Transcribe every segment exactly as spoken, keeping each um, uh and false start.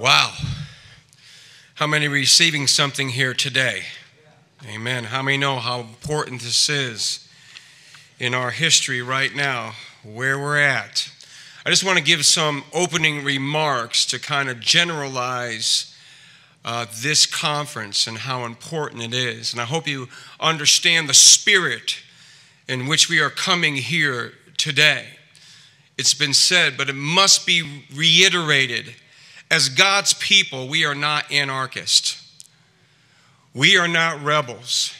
Wow. How many are receiving something here today? Amen. How many know how important this is in our history right now, where we're at? I just want to give some opening remarks to kind of generalize uh, this conference and how important it is. And I hope you understand the spirit in which we are coming here today. It's been said, but it must be reiterated. As God's people, we are not anarchists. We are not rebels.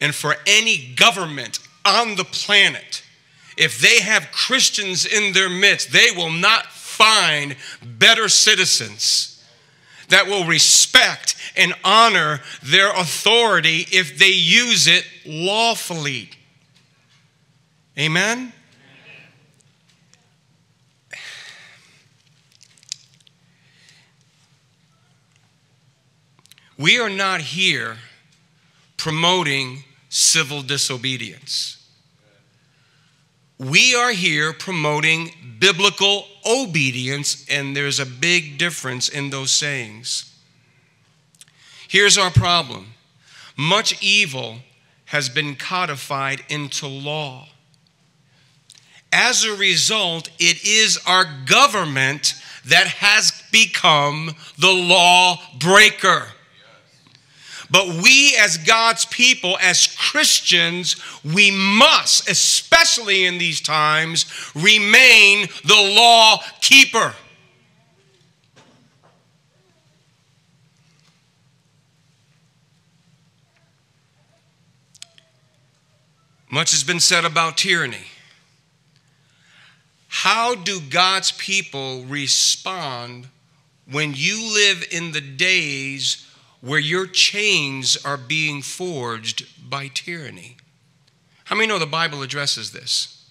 And for any government on the planet, if they have Christians in their midst, they will not find better citizens that will respect and honor their authority if they use it lawfully. Amen? We are not here promoting civil disobedience. We are here promoting biblical obedience, and there's a big difference in those sayings. Here's our problem. Much evil has been codified into law. As a result, it is our government that has become the law breaker. But we as God's people, as Christians, we must, especially in these times, remain the law keeper. Much has been said about tyranny. How do God's people respond when you live in the days where your chains are being forged by tyranny? How many know the Bible addresses this?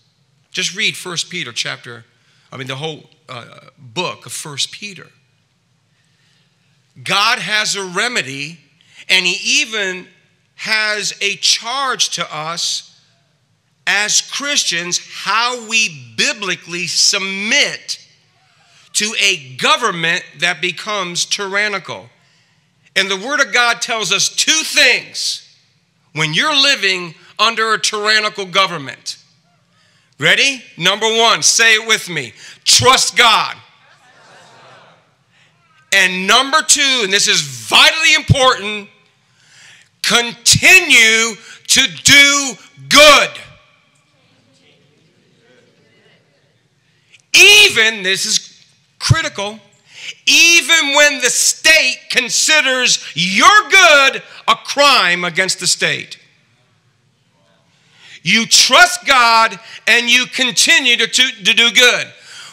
Just read First Peter chapter, I mean the whole uh, book of First Peter. God has a remedy, and he even has a charge to us as Christians how we biblically submit to a government that becomes tyrannical. And the Word of God tells us two things when you're living under a tyrannical government. Ready? Number one, say it with me. Trust God. And number two, and this is vitally important, continue to do good. Even, this is critical, even when the state considers your good a crime against the state. You trust God and you continue to, to, to do good.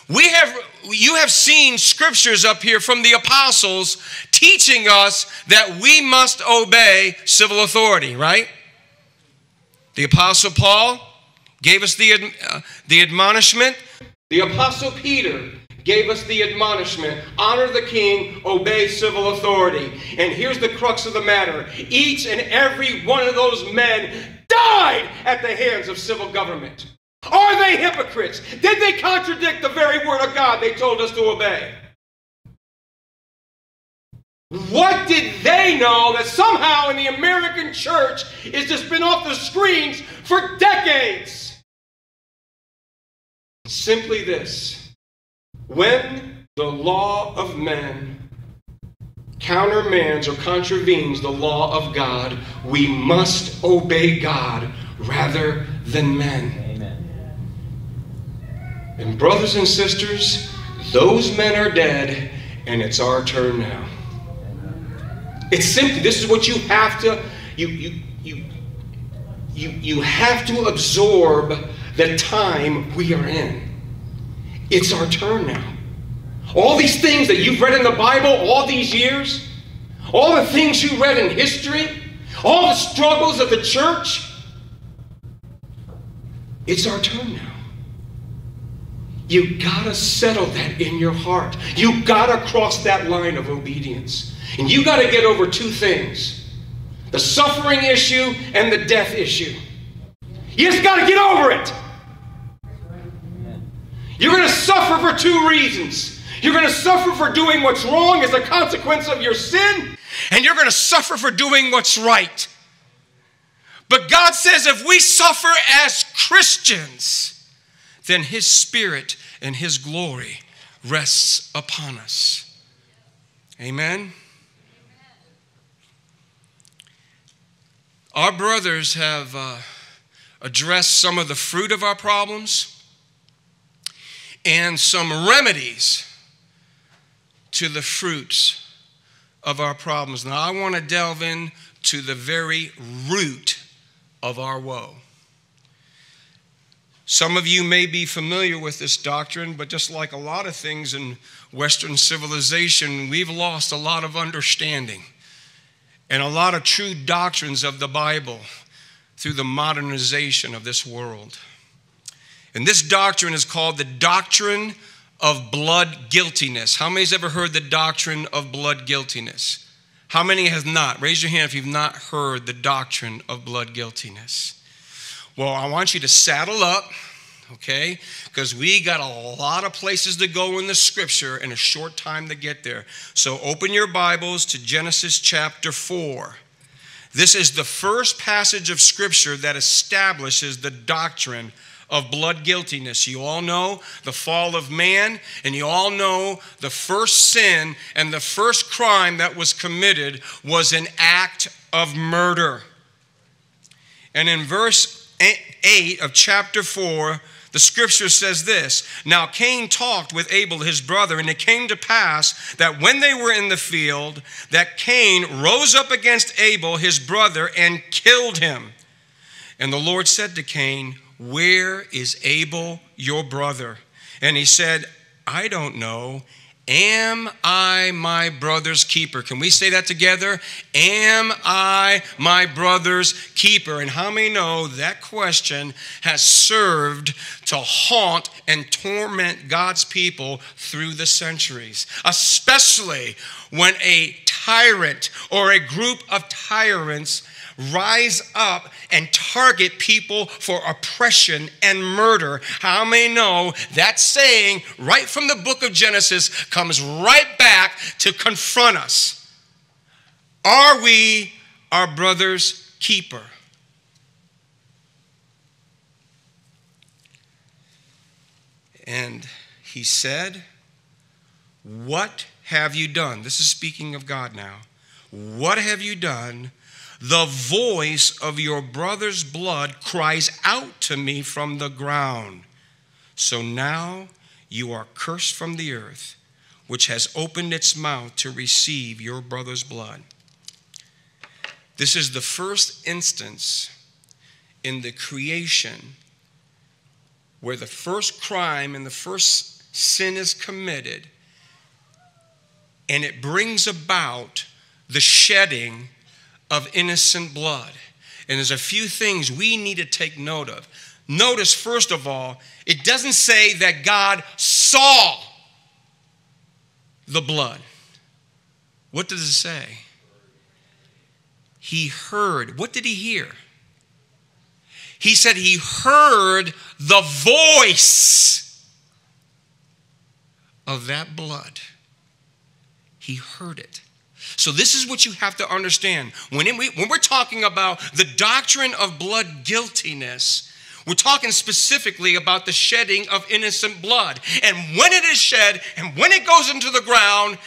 We have, you have seen scriptures up here from the apostles teaching us that we must obey civil authority, right? The apostle Paul gave us the, uh, the admonishment. The apostle Peter gave us the admonishment, honor the king, obey civil authority. And here's the crux of the matter. Each and every one of those men died at the hands of civil government. Are they hypocrites? Did they contradict the very word of God they told us to obey? What did they know that somehow in the American church is just been off the screens for decades? Simply this. When the law of man countermands or contravenes the law of God, we must obey God rather than men. Amen. And brothers and sisters, those men are dead, and it's our turn now. It's simply, this is what you have to, you, you, you, you, you have to absorb the time we are in. It's our turn now. All these things that you've read in the Bible all these years, all the things you read in history, all the struggles of the church, it's our turn now. You gotta settle that in your heart. You gotta cross that line of obedience. And you gotta get over two things, the suffering issue and the death issue. You just gotta get over it. You're going to suffer for two reasons. You're going to suffer for doing what's wrong as a consequence of your sin, and you're going to suffer for doing what's right. But God says if we suffer as Christians, then His Spirit and His glory rests upon us. Amen? Our brothers have uh, addressed some of the fruit of our problems and some remedies to the fruits of our problems. Now, I want to delve into the very root of our woe. Some of you may be familiar with this doctrine, but just like a lot of things in Western civilization, we've lost a lot of understanding and a lot of true doctrines of the Bible through the modernization of this world. And this doctrine is called the Doctrine of Blood Guiltiness. How many's ever heard the Doctrine of Blood Guiltiness? How many has not? Raise your hand if you've not heard the Doctrine of Blood Guiltiness. Well, I want you to saddle up, okay? Because we got a lot of places to go in the Scripture in a short time to get there. So open your Bibles to Genesis chapter four. This is the first passage of Scripture that establishes the doctrine of blood guiltiness. You all know the fall of man, and you all know the first sin and the first crime that was committed was an act of murder. And in verse eight of chapter four, the Scripture says this: Now Cain talked with Abel his brother, and it came to pass that when they were in the field, that Cain rose up against Abel his brother and killed him. And the Lord said to Cain, Where is Abel your brother? And he said, I don't know. Am I my brother's keeper? Can we say that together? Am I my brother's keeper? And how many know that question has served to haunt and torment God's people through the centuries, especially when a tyrant or a group of tyrants rise up and target people for oppression and murder. How many know that saying right from the book of Genesis comes right back to confront us? Are we our brother's keeper? And he said, What have you done? This is speaking of God now. What have you done? The voice of your brother's blood cries out to me from the ground. So now you are cursed from the earth, which has opened its mouth to receive your brother's blood. This is the first instance in the creation where the first crime and the first sin is committed, and it brings about the shedding of of innocent blood. And there's a few things we need to take note of. Notice, first of all, it doesn't say that God saw the blood. What does it say? He heard. What did he hear? He said he heard the voice of that blood. He heard it. So this is what you have to understand. When, it, when we're talking about the doctrine of blood guiltiness, we're talking specifically about the shedding of innocent blood. And when it is shed and when it goes into the ground,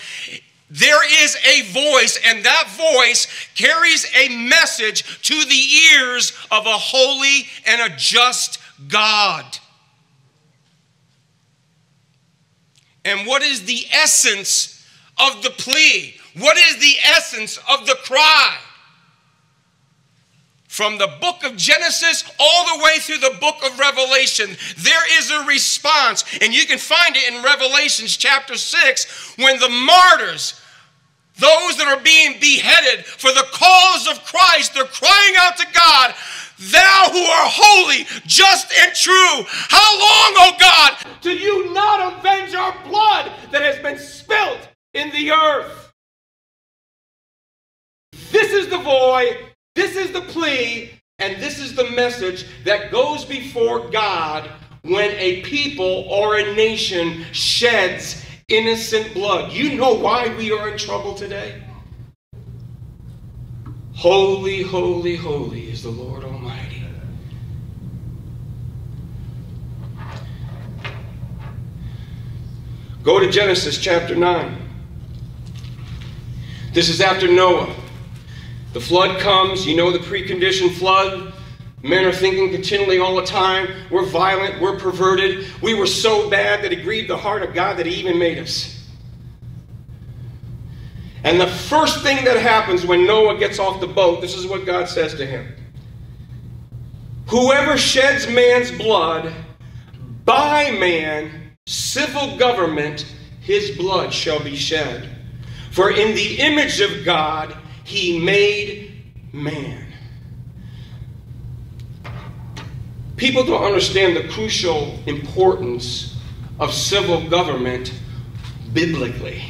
there is a voice, and that voice carries a message to the ears of a holy and a just God. And what is the essence of the plea? What is the essence of the cry? From the book of Genesis all the way through the book of Revelation, there is a response. And you can find it in Revelation chapter six, when the martyrs, those that are being beheaded for the cause of Christ, they're crying out to God, Thou who are holy, just, and true, how long, O God, do you not avenge our blood that has been spilt in the earth? This is the voice, this is the plea, and this is the message that goes before God when a people or a nation sheds innocent blood. You know why we are in trouble today? Holy, holy, holy is the Lord Almighty. Go to Genesis chapter nine. This is after Noah. The flood comes. You know the preconditioned flood. Men are thinking continually all the time, we're violent, we're perverted. We were so bad that it grieved the heart of God that he even made us. And the first thing that happens when Noah gets off the boat, this is what God says to him. Whoever sheds man's blood, by man, civil government, his blood shall be shed. For in the image of God, he made man. People don't understand the crucial importance of civil government biblically.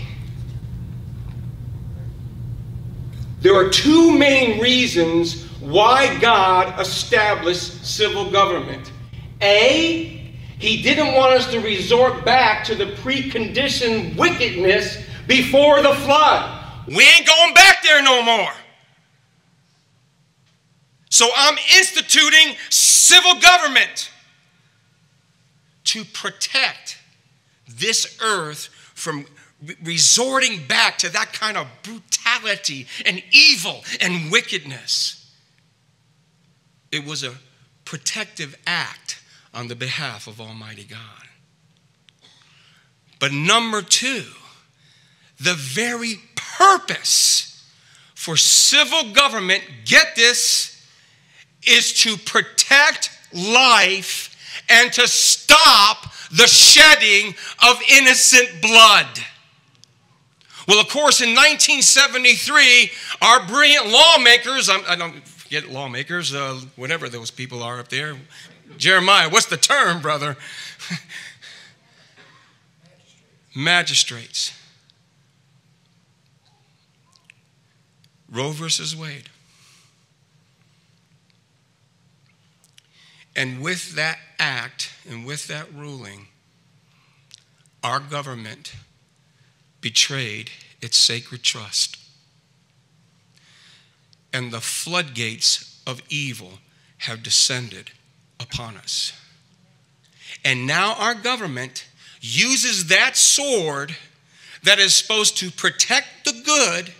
There are two main reasons why God established civil government. A, he didn't want us to resort back to the preconditioned wickedness before the flood. We ain't going back there no more. So I'm instituting civil government to protect this earth from resorting back to that kind of brutality and evil and wickedness. It was a protective act on the behalf of Almighty God. But number two, the very purpose for civil government, get this, is to protect life and to stop the shedding of innocent blood. Well, of course, in nineteen seventy-three, our brilliant lawmakers, I don't forget lawmakers, uh, whatever those people are up there. Jeremiah, what's the term, brother? Magistrates. Magistrates. Roe versus Wade. And with that act and with that ruling, our government betrayed its sacred trust. And the floodgates of evil have descended upon us. And now our government uses that sword that is supposed to protect the good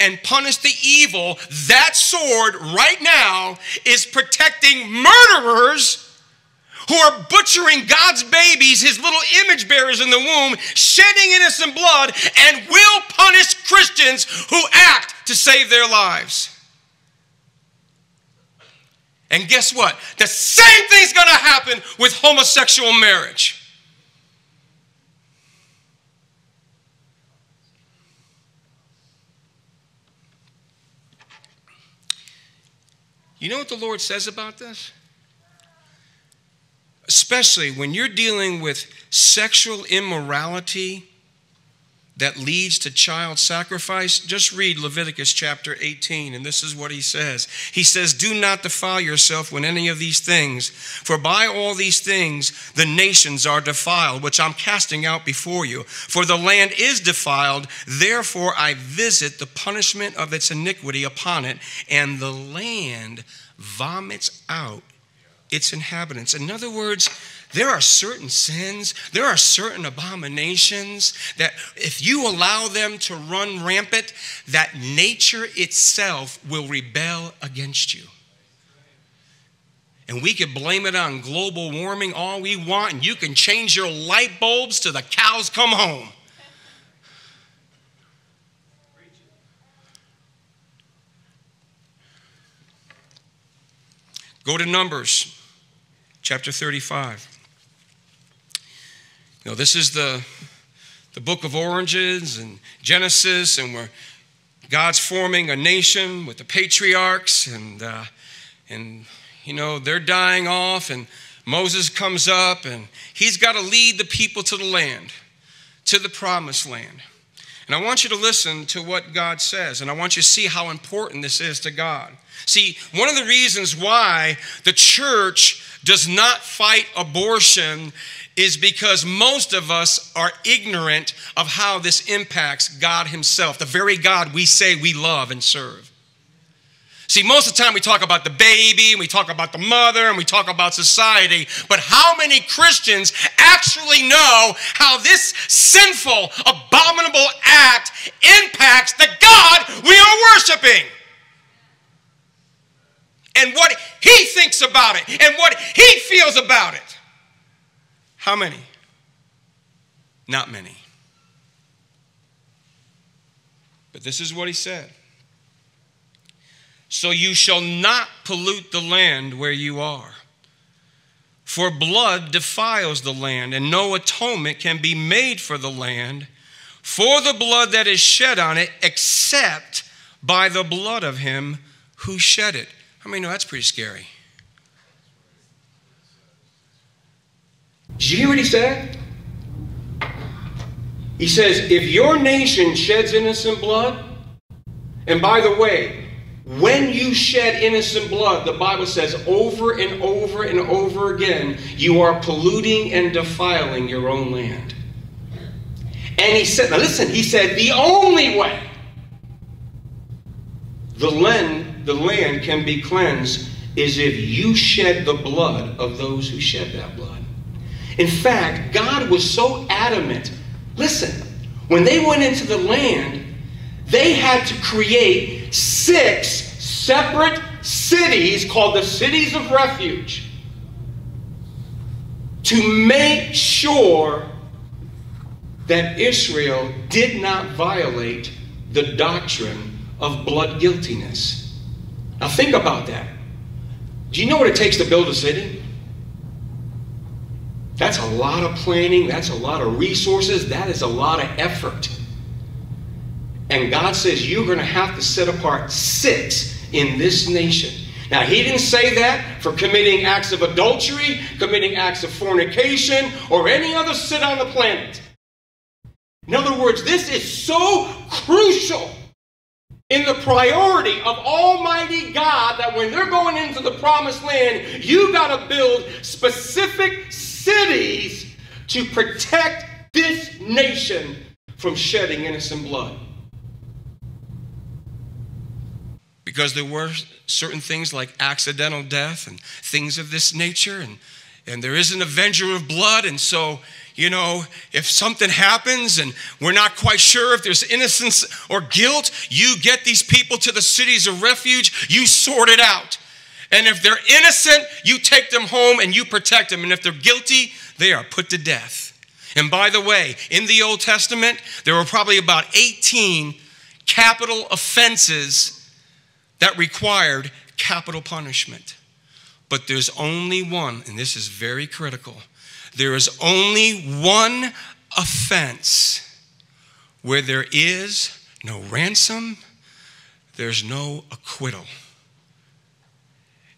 and punish the evil. That sword right now is protecting murderers who are butchering God's babies, his little image bearers in the womb, shedding innocent blood, and will punish Christians who act to save their lives. And guess what? The same thing's going to happen with homosexual marriage. You know what the Lord says about this? Especially when you're dealing with sexual immorality that leads to child sacrifice, just read Leviticus chapter eighteen, and this is what he says. He says, do not defile yourself with any of these things, for by all these things the nations are defiled, which I'm casting out before you. For the land is defiled, therefore I visit the punishment of its iniquity upon it, and the land vomits out its inhabitants. In other words, there are certain sins, there are certain abominations that if you allow them to run rampant, that nature itself will rebel against you. And we can blame it on global warming all we want, and you can change your light bulbs till the cows come home. Go to Numbers chapter thirty-five. You know, this is the, the book of Origins and Genesis, and where God's forming a nation with the patriarchs, and, uh, and you know, they're dying off, and Moses comes up, and he's got to lead the people to the land, to the promised land. And I want you to listen to what God says, and I want you to see how important this is to God. See, one of the reasons why the church does not fight abortion is because most of us are ignorant of how this impacts God himself, the very God we say we love and serve. See, most of the time we talk about the baby, and we talk about the mother, and we talk about society, but how many Christians actually know how this sinful, abominable act impacts the God we are worshiping? And what he thinks about it, and what he feels about it. How many? Not many. But this is what he said. So you shall not pollute the land where you are, for blood defiles the land, and no atonement can be made for the land, for the blood that is shed on it, except by the blood of him who shed it. I mean, no, that's pretty scary. Did you hear what he said? He says, if your nation sheds innocent blood, and by the way, when you shed innocent blood, the Bible says over and over and over again, you are polluting and defiling your own land. And he said, now listen, he said, the only way the land, the land can be cleansed is if you shed the blood of those who shed that blood. In fact, God was so adamant. Listen, when they went into the land, they had to create six separate cities called the cities of refuge to make sure that Israel did not violate the doctrine of blood guiltiness. Now think about that. Do you know what it takes to build a city? That's a lot of planning. That's a lot of resources. That is a lot of effort. And God says you're going to have to set apart six in this nation. Now, he didn't say that for committing acts of adultery, committing acts of fornication, or any other sin on the planet. In other words, this is so crucial in the priority of Almighty God that when they're going into the promised land, you got to build specific cities to protect this nation from shedding innocent blood. Because there were certain things like accidental death and things of this nature, and, and there is an avenger of blood, and so, you know, if something happens and we're not quite sure if there's innocence or guilt, you get these people to the cities of refuge, you sort it out. And if they're innocent, you take them home and you protect them. And if they're guilty, they are put to death. And by the way, in the Old Testament, there were probably about eighteen capital offenses that required capital punishment. But there's only one, and this is very critical, there is only one offense where there is no ransom, there's no acquittal.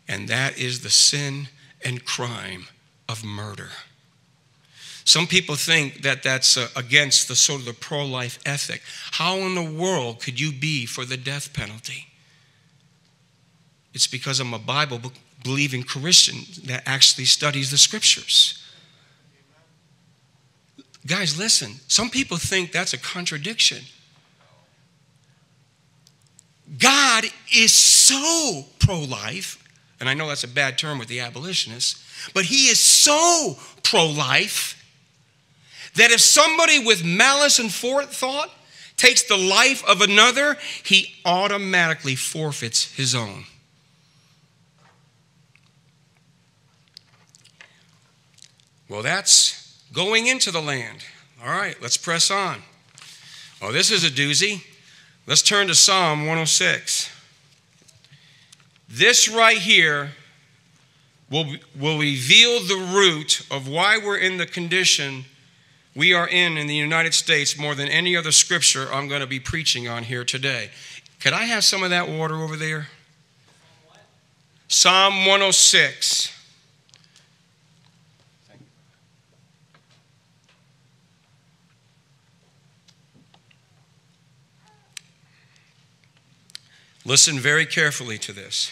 And that is the sin and crime of murder. Some people think that that's uh, against the sort of the pro-life ethic. How in the world could you be for the death penalty? It's because I'm a Bible-believing Christian that actually studies the Scriptures. Guys, listen. Some people think that's a contradiction. God is so pro-life, and I know that's a bad term with the abolitionists, but he is so pro-life that if somebody with malice and forethought takes the life of another, he automatically forfeits his own. Well, that's going into the land. All right, let's press on. Oh, this is a doozy. Let's turn to Psalm one oh six. This right here will, will reveal the root of why we're in the condition we are in in the United States more than any other scripture I'm going to be preaching on here today. Could I have some of that water over there? Psalm one oh six. Listen very carefully to this.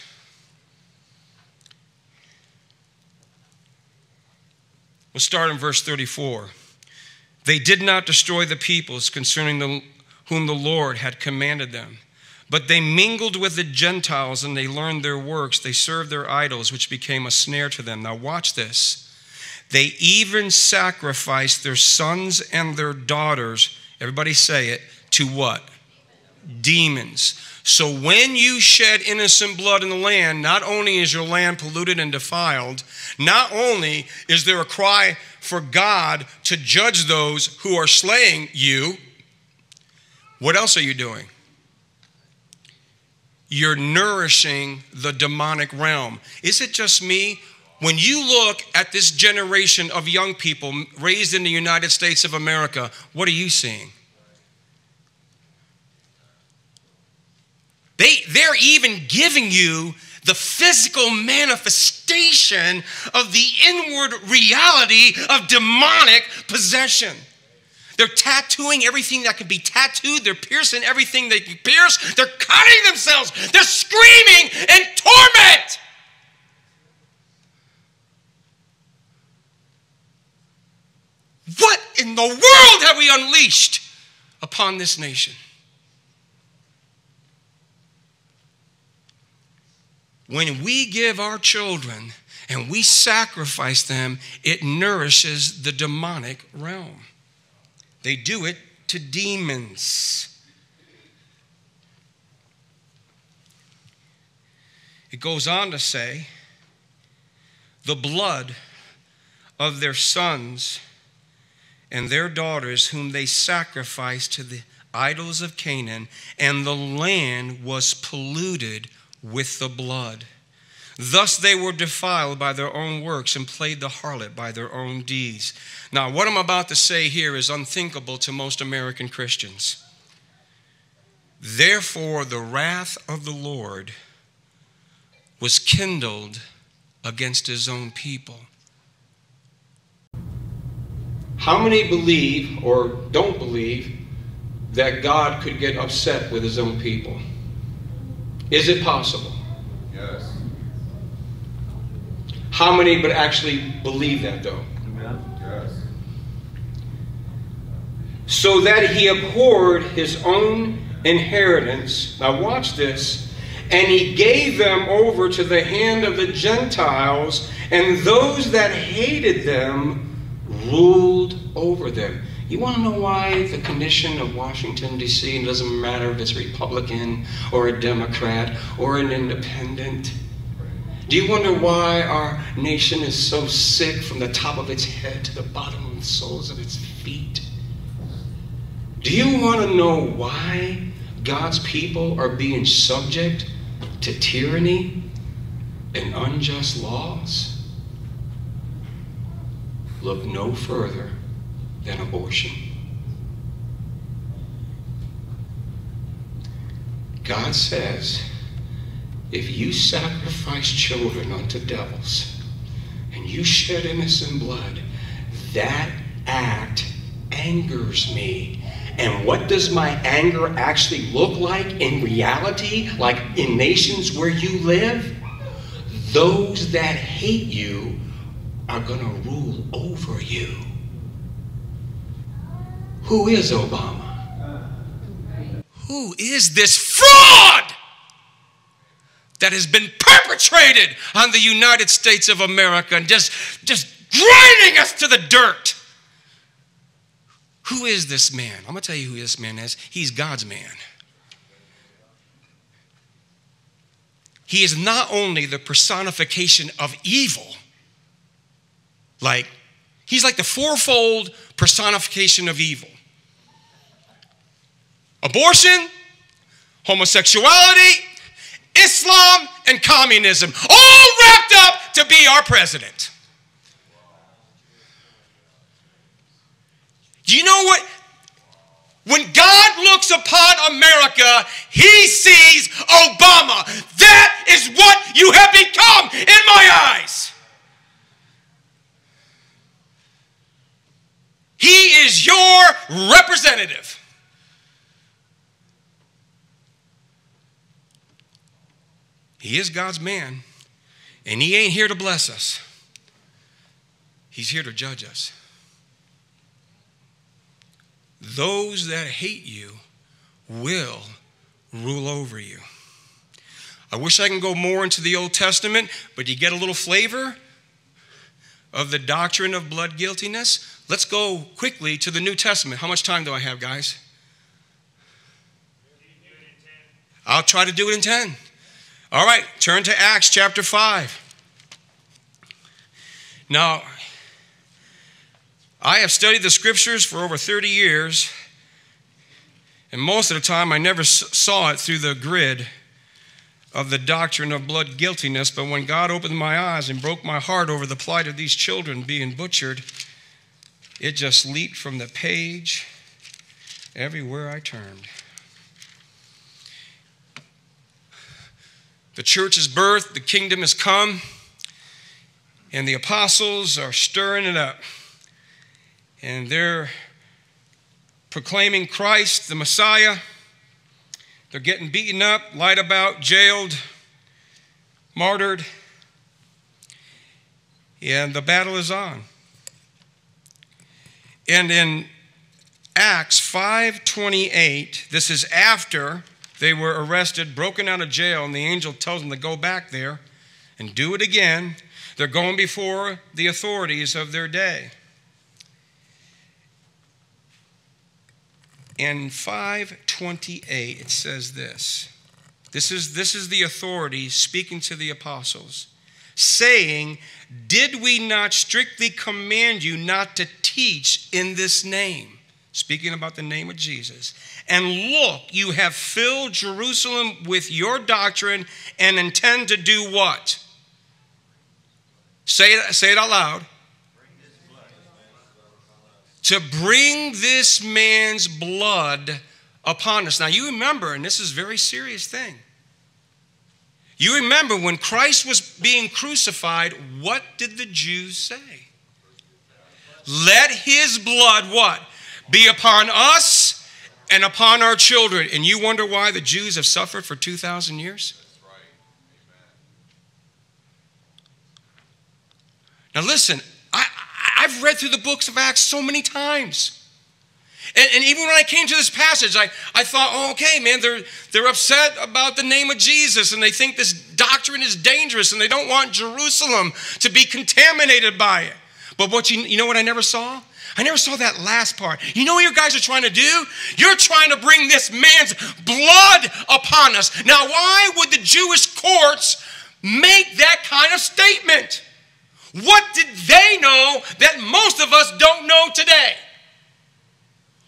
We'll start in verse thirty-four. They did not destroy the peoples concerning the, whom the Lord had commanded them, but they mingled with the Gentiles, and they learned their works. They served their idols, which became a snare to them. Now watch this. They even sacrificed their sons and their daughters, everybody say it, to what? Demons. So when you shed innocent blood in the land, not only is your land polluted and defiled, not only is there a cry for God to judge those who are slaying you, what else are you doing? You're nourishing the demonic realm. Is it just me? When you look at this generation of young people raised in the United States of America, what are you seeing? They, they're even giving you the physical manifestation of the inward reality of demonic possession. They're tattooing everything that can be tattooed. They're piercing everything they can pierce. They're cutting themselves. They're screaming in torment. What in the world have we unleashed upon this nation? When we give our children and we sacrifice them, it nourishes the demonic realm. They do it to demons. It goes on to say, the blood of their sons and their daughters whom they sacrificed to the idols of Canaan, and the land was polluted with the blood. Thus they were defiled by their own works and played the harlot by their own deeds. Now, what I'm about to say here is unthinkable to most American Christians. Therefore, the wrath of the Lord was kindled against his own people. How many believe or don't believe that God could get upset with his own people? Is it possible? Yes. How many but actually believe that though? Amen. Yes. So that he abhorred his own inheritance. Now watch this. And he gave them over to the hand of the Gentiles, and those that hated them ruled over them. You want to know why the condition of Washington, D C, it doesn't matter if it's Republican or a Democrat or an independent? Do you wonder why our nation is so sick from the top of its head to the bottom of the soles of its feet? Do you want to know why God's people are being subject to tyranny and unjust laws? Look no further than abortion. God says, if you sacrifice children unto devils and you shed innocent blood, that act angers me. And what does my anger actually look like in reality, like in nations where you live? Those that hate you are going to rule over you. Who is Obama? Who is this fraud that has been perpetrated on the United States of America and just, just grinding us to the dirt? Who is this man? I'm going to tell you who this man is. He's God's man. He is not only the personification of evil, like, he's like the fourfold personification of evil. Abortion, homosexuality, Islam, and communism, all wrapped up to be our president. Do you know what? When God looks upon America, he sees Obama. That is what you have become in my eyes. He is your representative. He is God's man, and he ain't here to bless us. He's here to judge us. Those that hate you will rule over you. I wish I can go more into the Old Testament, but you get a little flavor of the doctrine of blood guiltiness. Let's go quickly to the New Testament. How much time do I have, guys? I'll try to do it in ten. All right, turn to Acts chapter five. Now, I have studied the scriptures for over thirty years, and most of the time I never saw it through the grid of the doctrine of blood guiltiness, but when God opened my eyes and broke my heart over the plight of these children being butchered, it just leaped from the page everywhere I turned. The church is birthed, the kingdom has come, and the apostles are stirring it up. And they're proclaiming Christ, the Messiah. They're getting beaten up, lied about, jailed, martyred. And the battle is on. And in Acts five twenty-eight, this is after they were arrested, broken out of jail, and the angel tells them to go back there and do it again. They're going before the authorities of their day. In five twenty-eight, it says this. This is, this is the authority speaking to the apostles, saying, "Did we not strictly command you not to teach in this name?" Speaking about the name of Jesus. "And look, you have filled Jerusalem with your doctrine and intend to do what?" Say it, say it out loud. "To bring this man's blood upon us." Now you remember, and this is a very serious thing. You remember when Christ was being crucified, what did the Jews say? "Let his blood," what? "Be upon us and upon our children." And you wonder why the Jews have suffered for two thousand years? Now listen, I, I've read through the books of Acts so many times. And, and even when I came to this passage, I, I thought, oh, okay, man, they're, they're upset about the name of Jesus, and they think this doctrine is dangerous, and they don't want Jerusalem to be contaminated by it. But what you, you know what I never saw? I never saw that last part. You know what you guys are trying to do? You're trying to bring this man's blood upon us. Now, why would the Jewish courts make that kind of statement? What did they know that most of us don't know today?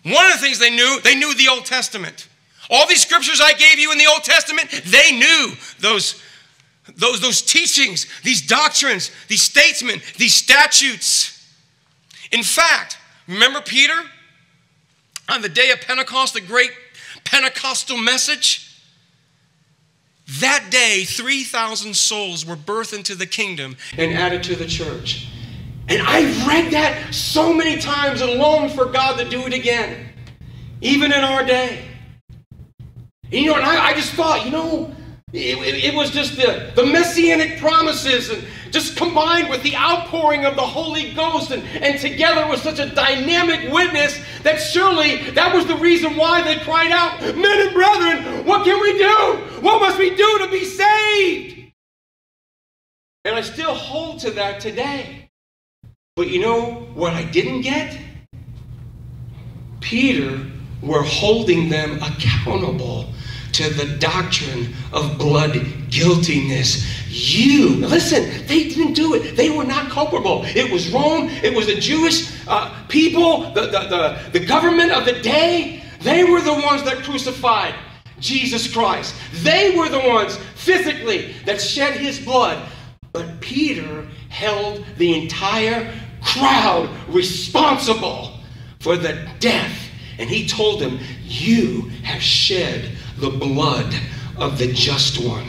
One of the things they knew, they knew the Old Testament. All these scriptures I gave you in the Old Testament, they knew those, those, those teachings, these doctrines, these statesmen, these statutes. In fact, remember Peter? On the day of Pentecost, the great Pentecostal message? That day, three thousand souls were birthed into the kingdom and added to the church. And I've read that so many times and longed for God to do it again, even in our day. And, you know, and I, I just thought, you know, it, it, it was just the, the messianic promises and just combined with the outpouring of the Holy Ghost, and, and together was such a dynamic witness that surely that was the reason why they cried out, "Men and brethren, what can we do? What must we do to be saved?" And I still hold to that today. But you know what I didn't get? Peter were holding them accountable to the doctrine of blood guiltiness. You, listen, they didn't do it. They were not culpable. It was Rome. It was the Jewish uh, people, the, the, the, the government of the day. They were the ones that crucified Jesus Christ. They were the ones physically that shed his blood. But Peter held the entire crowd responsible for the death. And he told them, "You have shed the blood of the just one.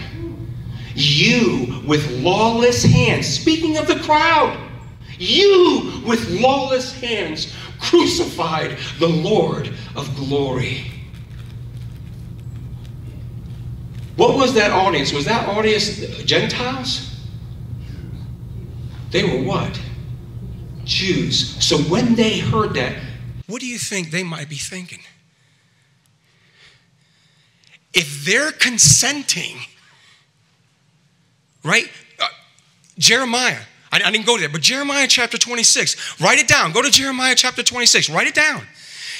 You with lawless hands," speaking of the crowd, "you with lawless hands crucified the Lord of glory." What was that audience? Was that audience Gentiles? They were what? Jews. So when they heard that, what do you think they might be thinking? If they're consenting, right? Uh, Jeremiah, I, I didn't go there, but Jeremiah chapter twenty-six, write it down. Go to Jeremiah chapter twenty-six, write it down.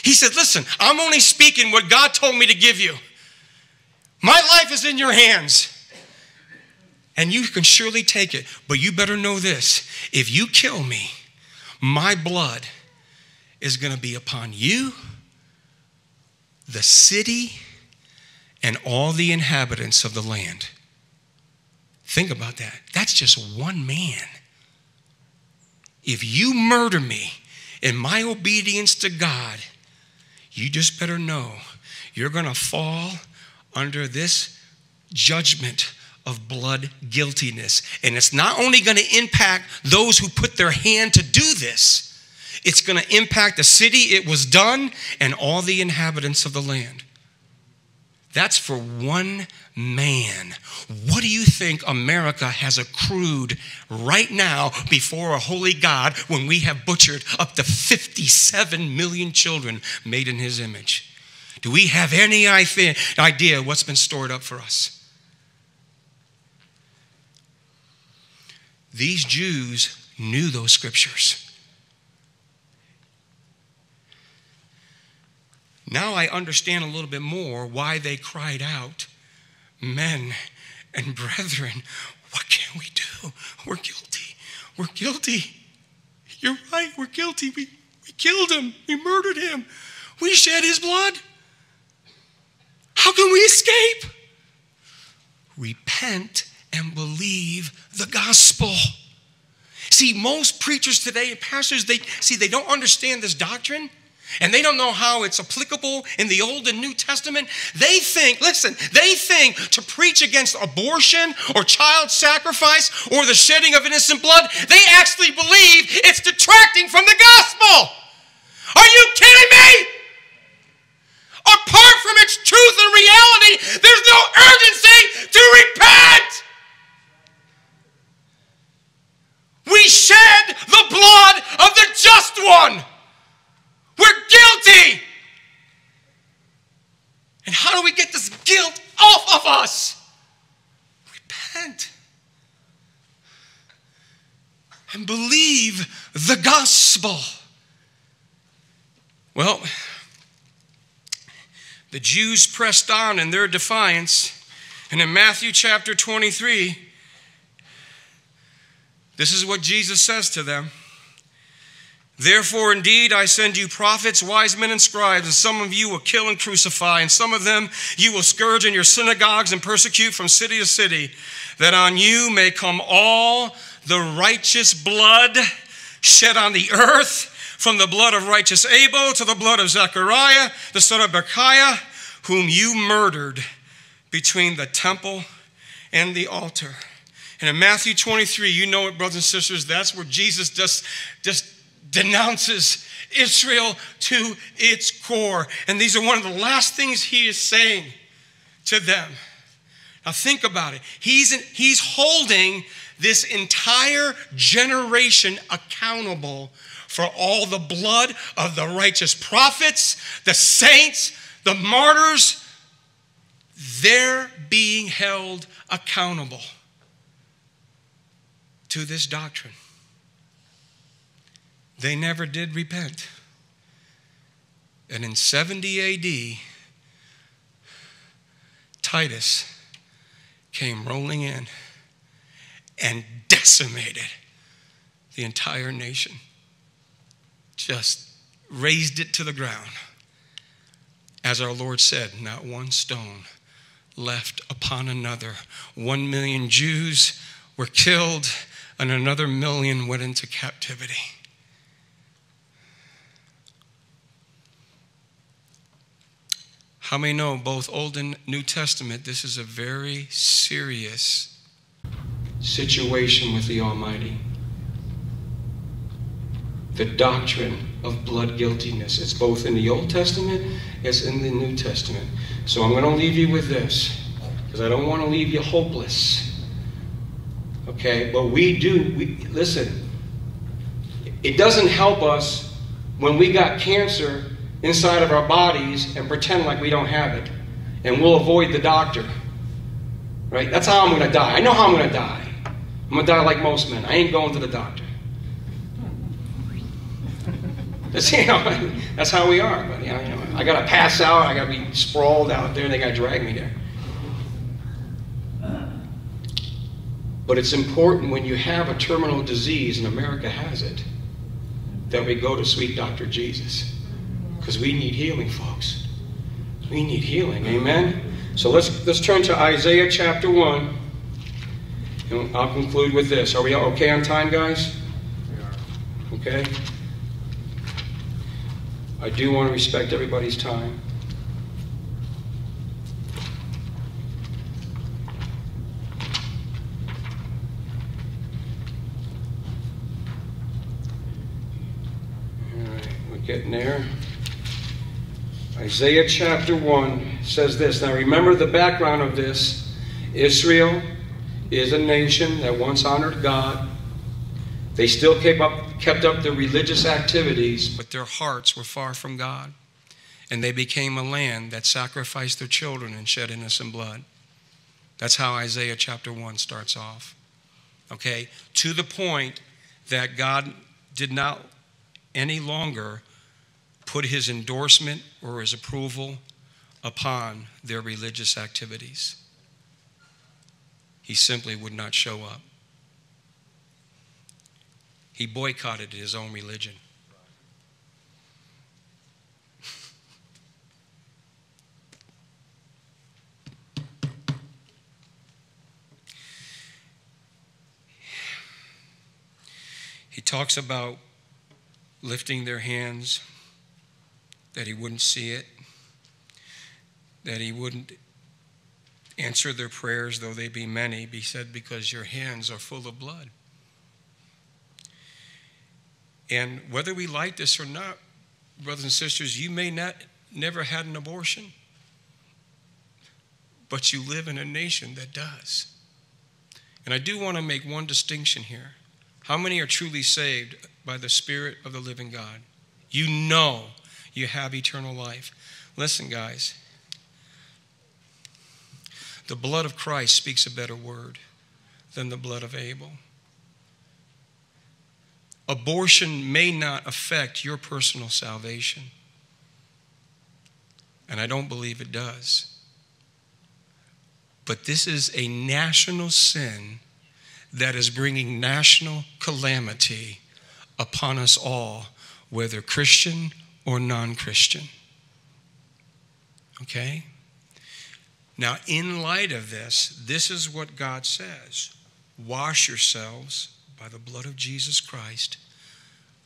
He said, listen, I'm only speaking what God told me to give you. My life is in your hands. And you can surely take it, but you better know this. If you kill me, my blood is going to be upon you, the city, and all the inhabitants of the land. Think about that. That's just one man. If you murder me in my obedience to God, you just better know you're going to fall under this judgment of blood guiltiness. And it's not only going to impact those who put their hand to do this, it's going to impact the city it was done and all the inhabitants of the land. That's for one man. What do you think America has accrued right now before a holy God when we have butchered up to fifty-seven million children made in his image? Do we have any idea what's been stored up for us? These Jews knew those scriptures. Now I understand a little bit more why they cried out, men and brethren, what can we do? We're guilty. We're guilty. You're right. We're guilty. We, we killed him. We murdered him. We shed his blood. How can we escape? Repent and believe the gospel. See, most preachers today and pastors, they see, they don't understand this doctrine. And they don't know how it's applicable in the Old and New Testament. They think, listen, they think to preach against abortion or child sacrifice or the shedding of innocent blood, they actually believe it's detracting from the gospel. Are you kidding me? Apart from its truth and reality, there's no urgency to repent. We shed the blood of the just one. We're guilty. And how do we get this guilt off of us? Repent. And believe the gospel. Well, the Jews pressed on in their defiance. And in Matthew chapter twenty-three, this is what Jesus says to them. Therefore, indeed, I send you prophets, wise men, and scribes, and some of you will kill and crucify, and some of them you will scourge in your synagogues and persecute from city to city, that on you may come all the righteous blood shed on the earth, from the blood of righteous Abel to the blood of Zechariah, the son of Berechiah, whom you murdered between the temple and the altar. And in Matthew twenty-three, you know it, brothers and sisters, that's where Jesus just... just denounces Israel to its core. And these are one of the last things he is saying to them. Now think about it. He's, in, he's holding this entire generation accountable for all the blood of the righteous prophets, the saints, the martyrs. They're being held accountable to this doctrine. They never did repent. And in seventy A D, Titus came rolling in and decimated the entire nation. Just razed it to the ground. As our Lord said, not one stone left upon another. One million Jews were killed, and another million went into captivity. How many know both Old and New Testament, this is a very serious situation with the Almighty. The doctrine of blood guiltiness. It's both in the Old Testament, it's in the New Testament. So I'm going to leave you with this, because I don't want to leave you hopeless. Okay, but we do, we, listen, It doesn't help us when we got cancer inside of our bodies and pretend like we don't have it, and we'll avoid the doctor. Right? That's how I'm going to die. I know how I'm going to die. I'm going to die like most men. I ain't going to the doctor. That's, you know, that's how we are. But, you know, you know, I got to pass out. I got to be sprawled out there. They got to drag me there. But it's important when you have a terminal disease, and America has it, that we go to sweet Doctor Jesus. Because we need healing, folks. We need healing. Amen? So let's, let's turn to Isaiah chapter one. And I'll conclude with this. Are we okay on time, guys? We are. Okay. I do want to respect everybody's time. All right, we're getting there. Isaiah chapter one says this. Now remember the background of this. Israel is a nation that once honored God. They still kept up, kept up their religious activities, but their hearts were far from God. And they became a land that sacrificed their children and shed innocent blood. That's how Isaiah chapter one starts off. Okay? To the point that God did not any longer put his endorsement or his approval upon their religious activities. He simply would not show up. He boycotted his own religion. He talks about lifting their hands, that he wouldn't see it, that he wouldn't answer their prayers, though they be many, be said, because your hands are full of blood. And whether we like this or not, brothers and sisters, you may not never had an abortion, but you live in a nation that does. And I do want to make one distinction here. How many are truly saved by the Spirit of the living God? You know you have eternal life. Listen, guys. The blood of Christ speaks a better word than the blood of Abel. Abortion may not affect your personal salvation. And I don't believe it does. But this is a national sin that is bringing national calamity upon us all, whether Christian or non-Christian. Okay? Now, in light of this, this is what God says. Wash yourselves by the blood of Jesus Christ,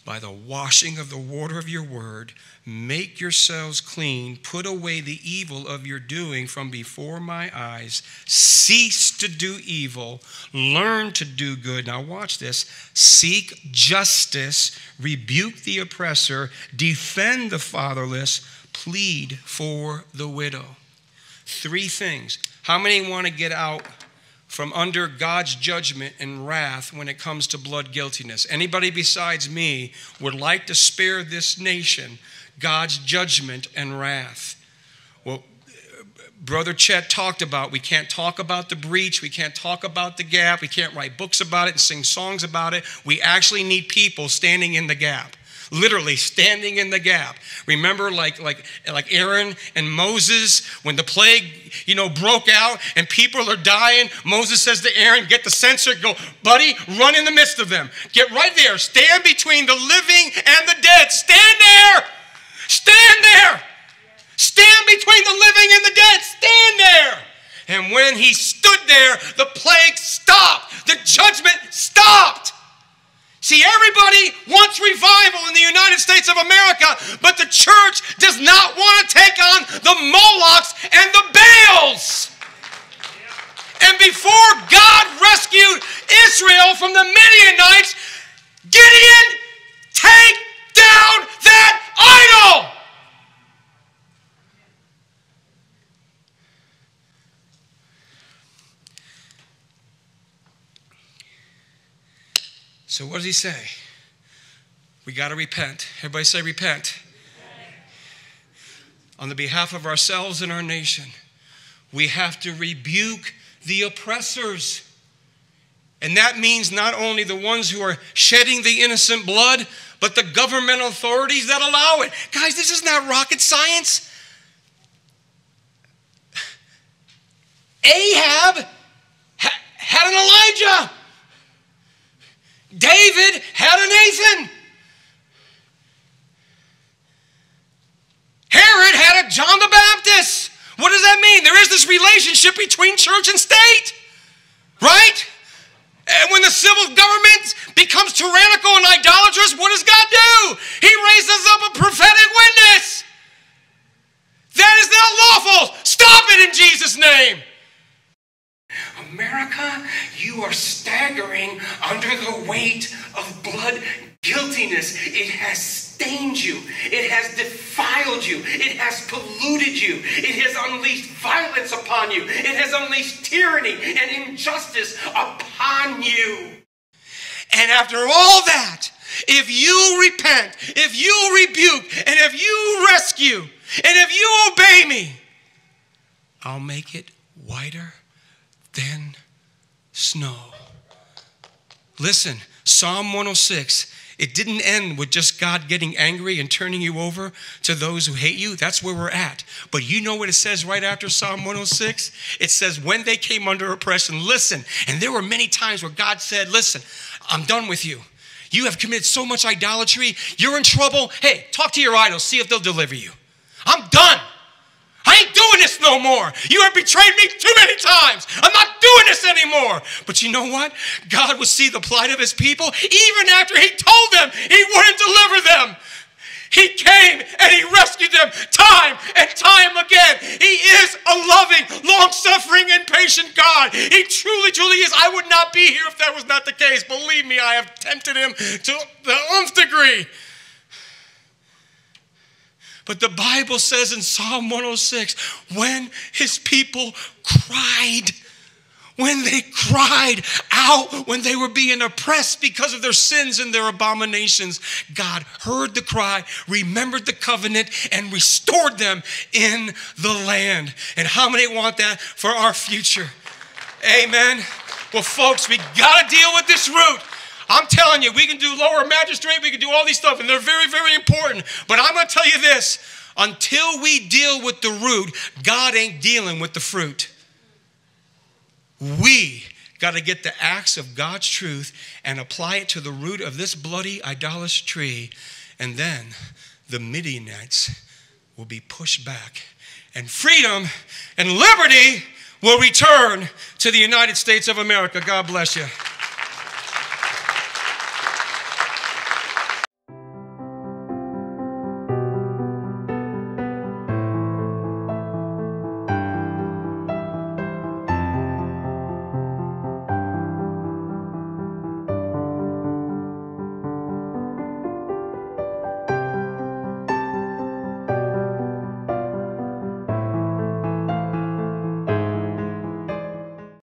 by the washing of the water of your word, make yourselves clean, put away the evil of your doing from before my eyes, cease to do evil, learn to do good. Now watch this. Seek justice, rebuke the oppressor, defend the fatherless, plead for the widow. Three things. How many want to get out from under God's judgment and wrath when it comes to blood guiltiness? Anybody besides me would like to spare this nation God's judgment and wrath. Well, Brother Chet talked about, we can't talk about the breach, we can't talk about the gap, we can't write books about it and sing songs about it. We actually need people standing in the gap. Literally standing in the gap. Remember like, like, like Aaron and Moses, when the plague, you know, broke out and people are dying, Moses says to Aaron, get the censer, go, buddy, run in the midst of them. Get right there. Stand between the living and the dead. Stand there. Stand there. Stand between the living and the dead. Stand there. And when he stood there, the plague stopped. The judgment stopped. See, everybody wants revival in the United States of America, but the church does not want to take on the Molochs and the Baals. And before God rescued Israel from the Midianites, Gideon, take down that idol. So what does he say? We got to repent. Everybody say repent. Amen. On the behalf of ourselves and our nation, we have to rebuke the oppressors. And that means not only the ones who are shedding the innocent blood, but the government authorities that allow it. Guys, this is not rocket science. Ahab ha- had an Elijah. David had a Nathan. Herod had a John the Baptist. What does that mean? There is this relationship between church and state, right? And when the civil government becomes tyrannical and idolatrous, what does God do? He raises up a prophetic witness. That is not lawful. Stop it in Jesus' name. America, you are staggering under the weight of blood guiltiness. It has stained you. It has defiled you. It has polluted you. It has unleashed violence upon you. It has unleashed tyranny and injustice upon you. And after all that, if you repent, if you rebuke, and if you rescue, and if you obey me, I'll make it whiter than snow. Listen, Psalm one oh six, it didn't end with just God getting angry and turning you over to those who hate you. That's where we're at. But you know what it says right after Psalm one oh six? It says, when they came under oppression, listen. And there were many times where God said, listen, I'm done with you. You have committed so much idolatry. You're in trouble. Hey, talk to your idols. See if they'll deliver you. I'm done. I ain't doing this no more. You have betrayed me too many times. I'm not doing this anymore. But you know what? God will see the plight of his people even after he told them he wouldn't deliver them. He came and he rescued them time and time again. He is a loving, long-suffering, and patient God. He truly, truly is. I would not be here if that was not the case. Believe me, I have tempted him to the nth degree. But the Bible says in Psalm one oh six, when his people cried, when they cried out, when they were being oppressed because of their sins and their abominations, God heard the cry, remembered the covenant, and restored them in the land. And how many want that for our future? Amen. Well, folks, we got to deal with this root. I'm telling you, we can do lower magistrate, we can do all these stuff, and they're very, very important. But I'm going to tell you this, until we deal with the root, God ain't dealing with the fruit. We got to get the axe of God's truth and apply it to the root of this bloody, idolatrous tree, and then the Midianites will be pushed back, and freedom and liberty will return to the United States of America. God bless you.